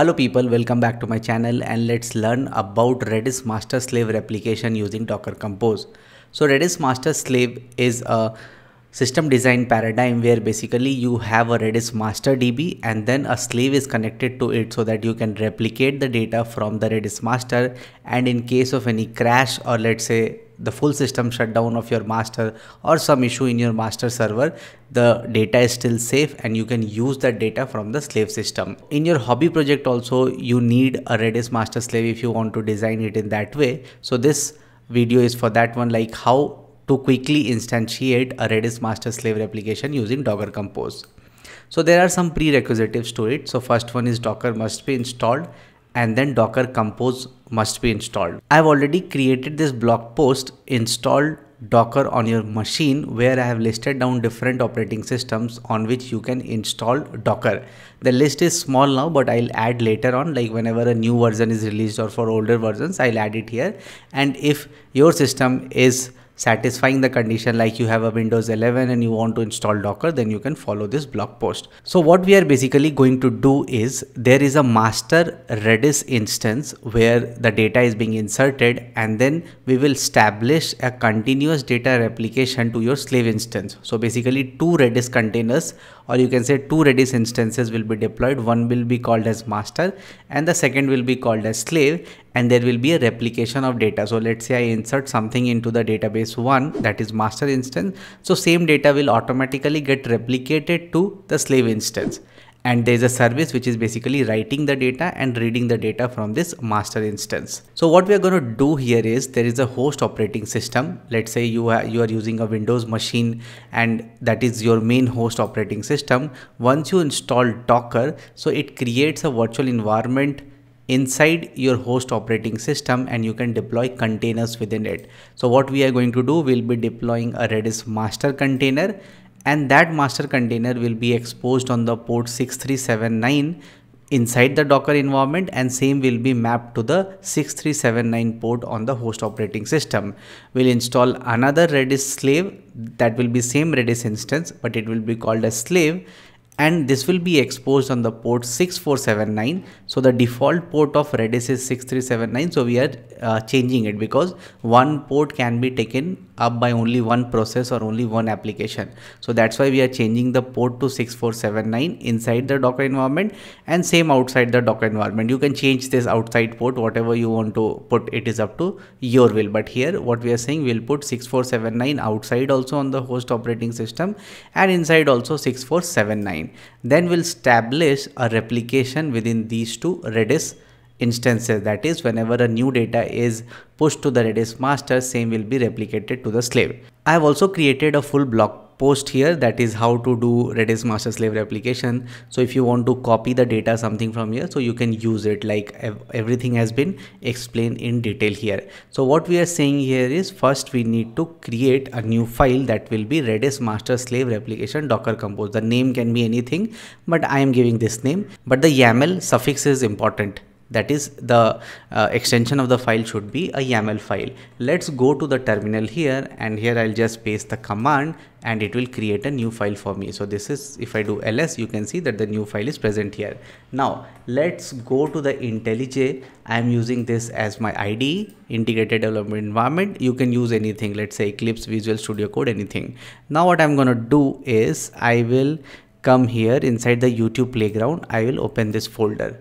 Hello people, welcome back to my channel and let's learn about Redis master slave replication using Docker Compose. So Redis master slave is a system design paradigm where basically you have a Redis master DB and then a slave is connected to it so that you can replicate the data from the Redis master, and in case of any crash or let's say the full system shutdown of your master or some issue in your master server, the data is still safe and you can use that data from the slave system. In your hobby project also, you need a Redis master slave if you want to design it in that way. So this video is for that one, like how to quickly instantiate a Redis master slave replication using Docker Compose. So there are some prerequisites to it. So first one is Docker must be installed, and then Docker Compose must be installed. I've already created this blog post, installed Docker on your machine, where I have listed down different operating systems on which you can install Docker. The list is small now, but I'll add later on, like whenever a new version is released or for older versions, I'll add it here. And if your system is satisfying the condition, like you have a Windows 11 and you want to install Docker, then you can follow this blog post. So what we are basically going to do is, there is a master Redis instance where the data is being inserted, and then we will establish a continuous data replication to your slave instance. So basically two Redis containers, or you can say two Redis instances will be deployed. One will be called as master and the second will be called as slave, and there will be a replication of data. So let's say I insert something into the database one, that is master instance. So same data will automatically get replicated to the slave instance. And there's a service which is basically writing the data and reading the data from this master instance. So what we are going to do here is, there is a host operating system. Let's say you are using a Windows machine and that is your main host operating system. Once you install Docker, so it creates a virtual environment inside your host operating system and you can deploy containers within it. So what we are going to do, we'll be deploying a Redis master container, and that master container will be exposed on the port 6379 inside the Docker environment, and same will be mapped to the 6379 port on the host operating system. We'll install another Redis slave, that will be same Redis instance, but it will be called as slave, and this will be exposed on the port 6479. So the default port of Redis is 6379. So we are changing it, because one port can be taken up by only one process or only one application. So that's why we are changing the port to 6479 inside the Docker environment, and same outside the Docker environment. You can change this outside port, whatever you want to put, it is up to your will. But here what we are saying, we'll put 6479 outside also on the host operating system, and inside also 6479. Then we'll establish a replication within these two Redis instances. That is, whenever a new data is pushed to the Redis master, same will be replicated to the slave. I have also created a full blog post here, that is how to do Redis master slave replication. So if you want to copy the data, something from here, so you can use it, like everything has been explained in detail here. So what we are saying here is, first we need to create a new file that will be Redis master slave replication Docker Compose. The name can be anything, but I am giving this name, but the YAML suffix is important. That is, the extension of the file should be a YAML file. Let's go to the terminal here, and here I'll just paste the command and it will create a new file for me. So this is, if I do ls, you can see that the new file is present here. Now let's go to the IntelliJ. I'm using this as my IDE, integrated development environment. You can use anything, let's say Eclipse, Visual Studio Code, anything. Now what I'm going to do is, I will come here inside the YouTube Playground. I will open this folder.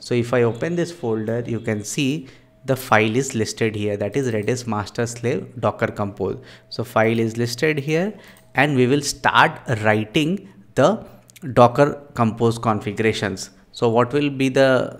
So if I open this folder, you can see the file is listed here, that is Redis master slave Docker Compose. So file is listed here, and we will start writing the Docker Compose configurations. So what will be the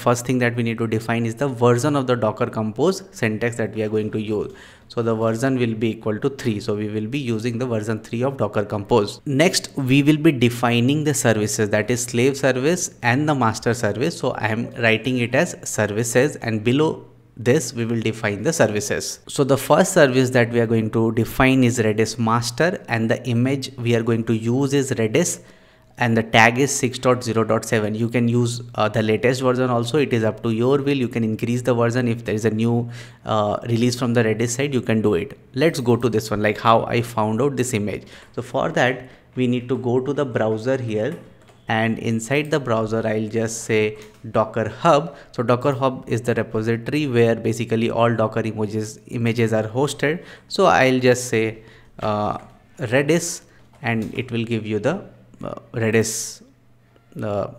first thing that we need to define is the version of the Docker Compose syntax that we are going to use. So the version will be equal to 3. So we will be using the version 3 of Docker Compose. Next, we will be defining the services, that is slave service and the master service. So I am writing it as services, and below this we will define the services. So the first service that we are going to define is Redis master, and the image we are going to use is Redis, and the tag is 6.0.7. You can use the latest version also, it is up to your will. You can increase the version. If there is a new release from the Redis side, you can do it. Let's go to this one, like how I found out this image. So for that, we need to go to the browser here and inside the browser I'll just say Docker Hub. So Docker Hub is the repository where basically all Docker images are hosted. So I'll just say Redis, and it will give you the Redis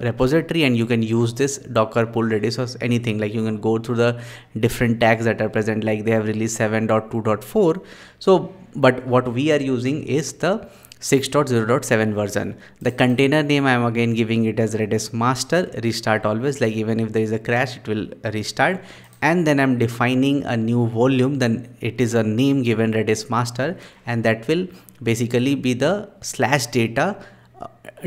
repository, and you can use this Docker pull Redis or anything. Like you can go through the different tags that are present, like they have released 7.2.4. So but what we are using is the 6.0.7 version. The container name I am again giving it as Redis master. Restart always, like even if there is a crash it will restart. And then I'm defining a new volume, then it is a name given Redis master, and that will basically be the slash data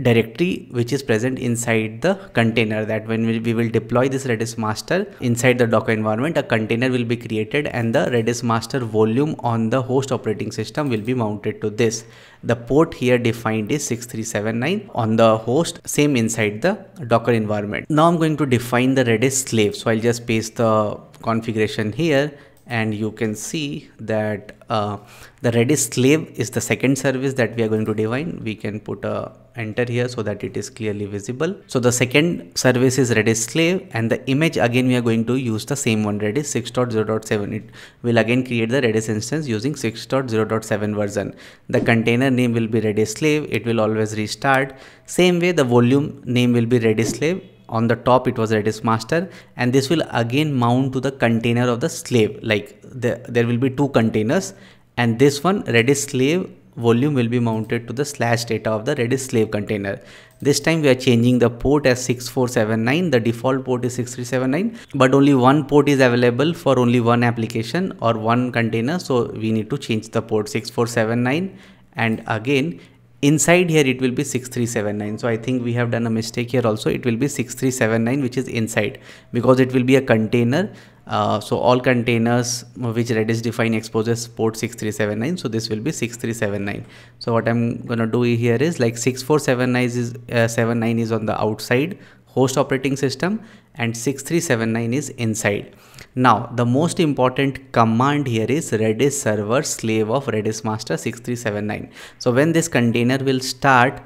directory which is present inside the container. That when we will deploy this Redis master inside the Docker environment, a container will be created and the Redis master volume on the host operating system will be mounted to this. The port here defined is 6379 on the host, same inside the Docker environment. Now I'm going to define the Redis slave. So I'll just paste the configuration here, and you can see that the Redis slave is the second service that we are going to define. We can put a enter here so that it is clearly visible. So the second service is Redis slave, and the image again we are going to use the same one, Redis 6.0.7. It will again create the Redis instance using 6.0.7 version. The container name will be Redis slave. It will always restart. Same way the volume name will be Redis slave. On the top it was Redis master, and this will again mount to the container of the slave. Like there will be two containers, and this one Redis slave volume will be mounted to the slash data of the Redis slave container. This time we are changing the port as 6479. The default port is 6379, but only one port is available for only one application or one container. So we need to change the port 6479, and again inside here it will be 6379. So I think we have done a mistake here also. It will be 6379 which is inside, because it will be a container. So all containers which Redis define exposes port 6379. So this will be 6379. So what I'm gonna do here is like 6479 is on the outside host operating system and 6379 is inside. Now the most important command here is Redis server slave of Redis master 6379. So when this container will start,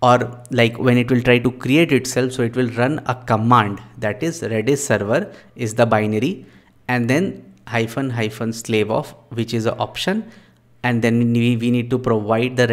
or like when it will try to create itself, so it will run a command that is Redis server is the binary, and then ---- slave of, which is an option, and then we need to provide the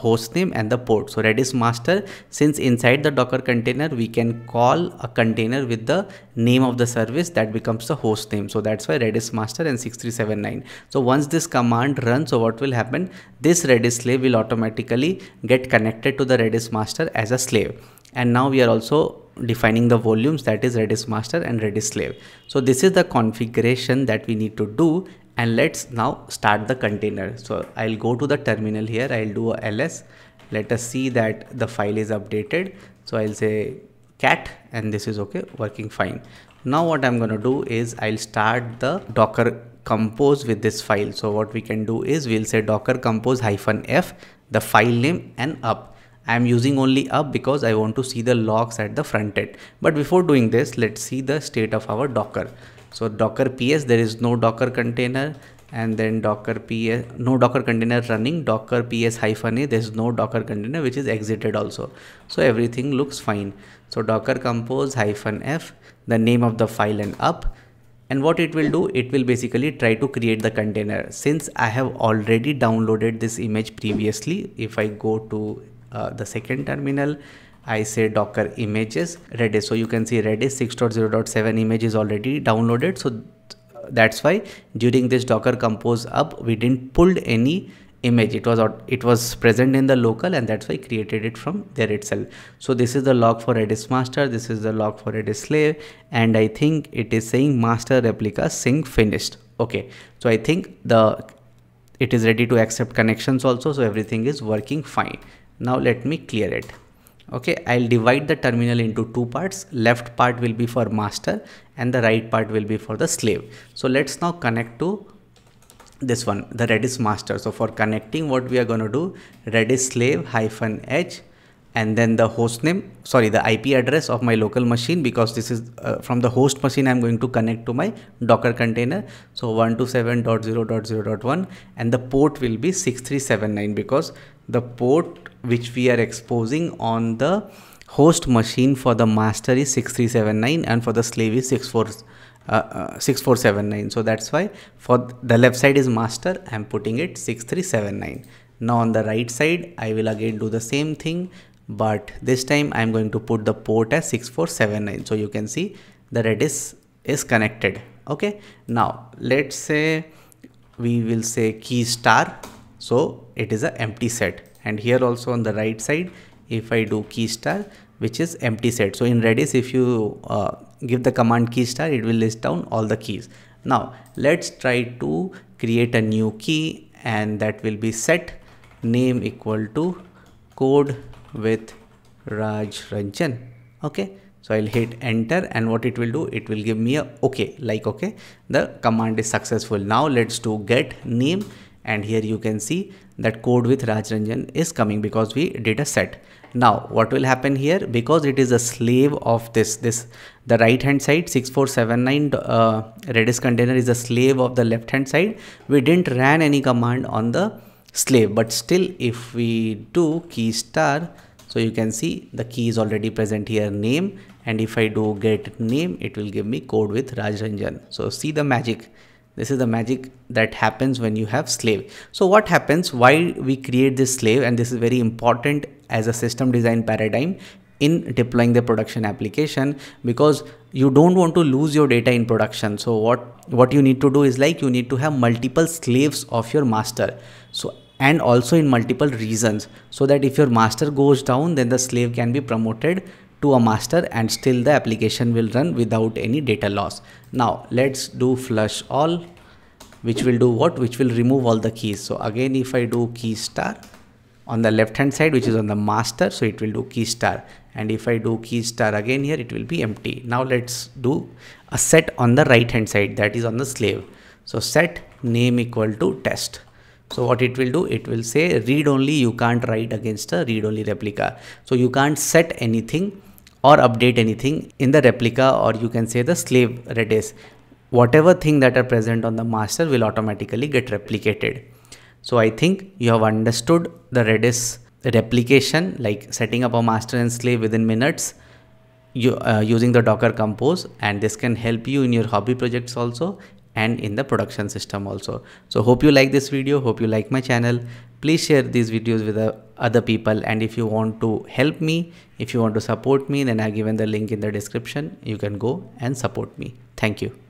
host name and the port. So Redis master, since inside the Docker container we can call a container with the name of the service, that becomes the host name. So that's why Redis master and 6379. So once this command runs, so what will happen, this Redis slave will automatically get connected to the Redis master as a slave. And now we are also defining the volumes, that is Redis master and Redis slave. So this is the configuration that we need to do. And let's now start the container. So I'll go to the terminal here. I'll do a ls. Let us see that the file is updated. So I'll say cat, and this is okay, working fine. Now what I'm going to do is I'll start the Docker Compose with this file. So what we can do is we'll say Docker Compose -f, the file name, and up. I'm using only up because I want to see the logs at the front end. But before doing this, let's see the state of our Docker. So Docker PS, there is no Docker container, and then Docker PS, no Docker container running. Docker PS -a, there is no Docker container which is exited also. So everything looks fine. So Docker Compose -f, the name of the file, and up. And what it will do, it will basically try to create the container. Since I have already downloaded this image previously, if I go to the second terminal, I say Docker images Redis. So you can see Redis 6.0.7 image is already downloaded. So that's why during this Docker Compose up, we didn't pull any image. It was present in the local, and that's why I created it from there itself. So this is the log for Redis master. This is the log for Redis slave. And I think it is saying master replica sync finished. Okay. So I think it is ready to accept connections also. So everything is working fine. Now let me clear it. Okay, I'll divide the terminal into two parts. Left part will be for master and the right part will be for the slave. So let's now connect to this one, the Redis master. So for connecting, what we are going to do, Redis slave -h, and then the host name, sorry, the IP address of my local machine, because this is from the host machine I'm going to connect to my Docker container. So 127.0.0.1, and the port will be 6379, because the port which we are exposing on the host machine for the master is 6379 and for the slave is 6479. So that's why for the left side is master, I'm putting it 6379. Now on the right side, I will again do the same thing, but this time I'm going to put the port as 6479. So you can see the Redis is connected. Okay. Now let's say we will say key star. So it is an empty set. And here also on the right side, if I do key star, which is empty set. So in Redis, if you give the command key star, it will list down all the keys. Now let's try to create a new key, and that will be set name equal to code with Raj Ranjan. Okay. So I'll hit enter, and what it will do, it will give me a okay, like okay, the command is successful. Now let's do get name, and here you can see that code with Raj Ranjan is coming because we did a set. Now what will happen here, because it is a slave of this the right hand side 6479 Redis container is a slave of the left hand side. We didn't ran any command on the slave, but still if we do key star, so you can see the key is already present here, name, and if I do get name, it will give me code with Raj Ranjan. So see the magic. This is the magic that happens when you have slave. So what happens, why we create this slave, and this is very important as a system design paradigm in deploying the production application, because you don't want to lose your data in production. So what you need to do is, like, you need to have multiple slaves of your master. So and also in multiple regions, so that if your master goes down, then the slave can be promoted to a master and still the application will run without any data loss. Now let's do flush all, which will do what? Which will remove all the keys. So again, if I do key star on the left hand side, which is on the master, so it will do key star. And if I do key star again here, it will be empty. Now let's do a set on the right hand side, that is on the slave. So set name equal to test. So what it will do, it will say read only, you can't write against a read only replica. So you can't set anything or update anything in the replica, or you can say the slave Redis. Whatever thing that are present on the master will automatically get replicated. So I think you have understood the Redis replication, like setting up a master and slave within minutes using the Docker Compose, and this can help you in your hobby projects also, and in the production system also. So hope you like this video, hope you like my channel. Please share these videos with other people, and if you want to help me, if you want to support me, then I've given the link in the description. You can go and support me. Thank you.